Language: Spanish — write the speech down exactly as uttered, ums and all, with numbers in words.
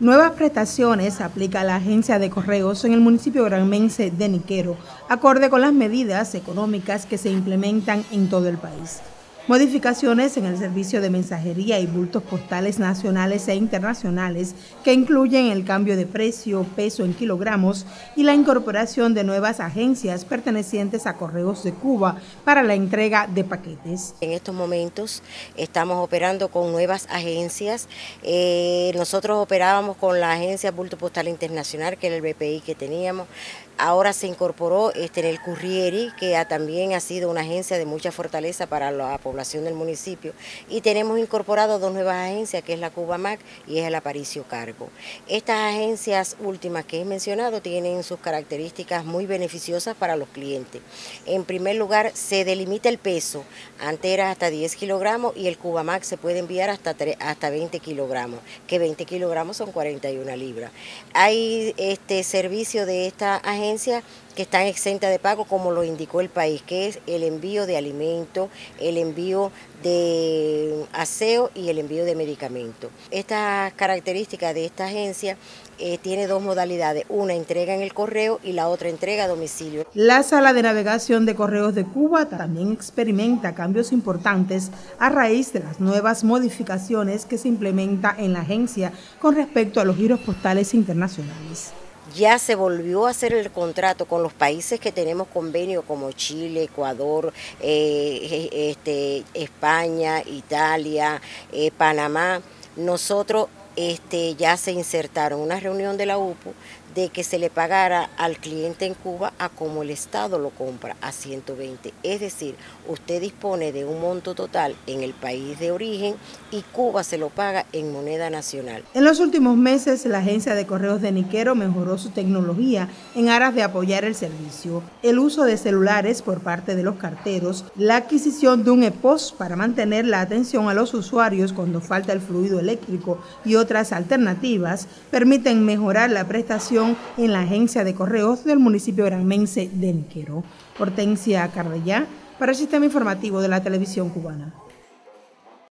Nuevas prestaciones aplica la Agencia de Correos en el municipio granmense de Niquero, acorde con las medidas económicas que se implementan en todo el país. Modificaciones en el servicio de mensajería y bultos postales nacionales e internacionales que incluyen el cambio de precio, peso en kilogramos y la incorporación de nuevas agencias pertenecientes a Correos de Cuba para la entrega de paquetes. En estos momentos estamos operando con nuevas agencias. Eh, nosotros operábamos con la agencia Bulto Postal Internacional, que era el B P I que teníamos. Ahora se incorporó este, en el Currieri, que ha, también ha sido una agencia de mucha fortaleza para la población del municipio. Y tenemos incorporado dos nuevas agencias, que es la Cubamac y es el Aparicio Cargo. Estas agencias últimas que he mencionado tienen sus características muy beneficiosas para los clientes. En primer lugar, se delimita el peso. Antes era hasta diez kilogramos y el Cubamac se puede enviar hasta, hasta veinte kilogramos, que veinte kilogramos son cuarenta y una libras. Hay este servicio de esta agencia que están exentas de pago, como lo indicó el país, que es el envío de alimentos, el envío de aseo y el envío de medicamentos. Estas características de esta agencia eh, tiene dos modalidades, una entrega en el correo y la otra entrega a domicilio. La sala de navegación de Correos de Cuba también experimenta cambios importantes a raíz de las nuevas modificaciones que se implementa en la agencia con respecto a los giros postales internacionales. Ya se volvió a hacer el contrato con los países que tenemos convenio, como Chile, Ecuador, eh, este, España, Italia, eh, Panamá. Nosotros este, ya se insertaron una reunión de la U P U de que se le pagara al cliente en Cuba a como el Estado lo compra, a ciento veinte. Es decir, usted dispone de un monto total en el país de origen y Cuba se lo paga en moneda nacional. En los últimos meses, la Agencia de Correos de Niquero mejoró su tecnología en aras de apoyar el servicio, el uso de celulares por parte de los carteros, la adquisición de un E P O S para mantener la atención a los usuarios cuando falta el fluido eléctrico y otras alternativas, permiten mejorar la prestación en la Agencia de Correos del municipio granmense de Niquero. Hortensia Cardellá, para el Sistema Informativo de la Televisión Cubana.